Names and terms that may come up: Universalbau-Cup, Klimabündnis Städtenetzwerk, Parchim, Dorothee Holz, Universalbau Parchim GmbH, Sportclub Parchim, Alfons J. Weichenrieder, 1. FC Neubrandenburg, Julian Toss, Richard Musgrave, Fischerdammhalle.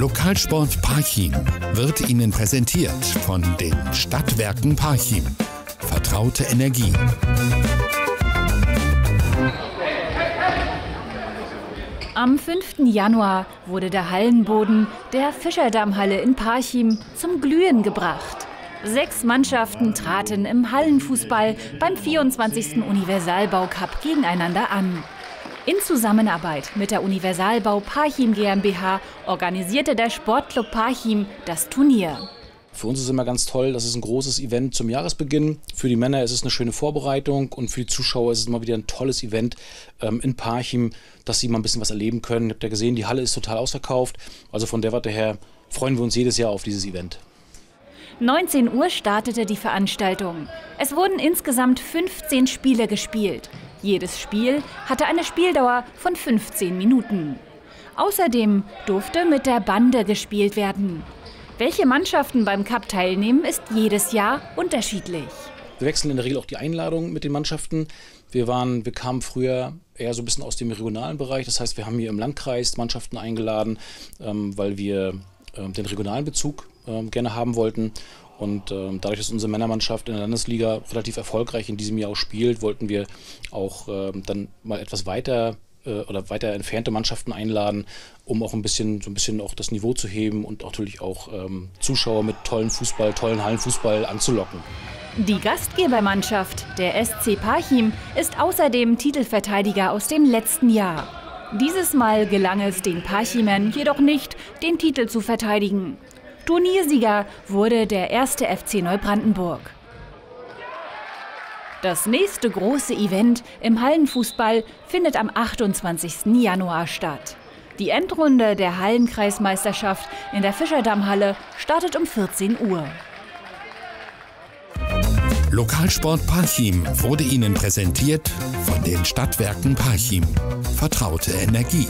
Lokalsport Parchim wird Ihnen präsentiert von den Stadtwerken Parchim. Vertraute Energie. Am 5. Januar wurde der Hallenboden der Fischerdammhalle in Parchim zum Glühen gebracht. 6 Mannschaften traten im Hallenfußball beim 24. Universalbau Cup gegeneinander an. In Zusammenarbeit mit der Universalbau Parchim GmbH organisierte der Sportclub Parchim das Turnier. Für uns ist es immer ganz toll, das ist ein großes Event zum Jahresbeginn. Für die Männer ist es eine schöne Vorbereitung und für die Zuschauer ist es mal wieder ein tolles Event in Parchim, dass sie mal ein bisschen was erleben können. Ihr habt ja gesehen, die Halle ist total ausverkauft. Also von der Warte her freuen wir uns jedes Jahr auf dieses Event. 19 Uhr startete die Veranstaltung. Es wurden insgesamt 15 Spiele gespielt. Jedes Spiel hatte eine Spieldauer von 15 Minuten. Außerdem durfte mit der Bande gespielt werden. Welche Mannschaften beim Cup teilnehmen, ist jedes Jahr unterschiedlich. Wir wechseln in der Regel auch die Einladungen mit den Mannschaften. Wir kamen früher eher so ein bisschen aus dem regionalen Bereich. Das heißt, wir haben hier im Landkreis Mannschaften eingeladen, weil wir den regionalen Bezug gerne haben wollten. Und dadurch, dass unsere Männermannschaft in der Landesliga relativ erfolgreich in diesem Jahr auch spielt, wollten wir auch dann mal etwas weiter entfernte Mannschaften einladen, um auch so ein bisschen auch das Niveau zu heben und natürlich auch Zuschauer mit tollen Hallenfußball anzulocken. Die Gastgebermannschaft, der SC Parchim, ist außerdem Titelverteidiger aus dem letzten Jahr. Dieses Mal gelang es den Parchimern jedoch nicht, den Titel zu verteidigen. Turniersieger wurde der 1. FC Neubrandenburg. Das nächste große Event im Hallenfußball findet am 28. Januar statt. Die Endrunde der Hallenkreismeisterschaft in der Fischerdammhalle startet um 14 Uhr. Lokalsport Parchim wurde Ihnen präsentiert von den Stadtwerken Parchim. Vertraute Energie.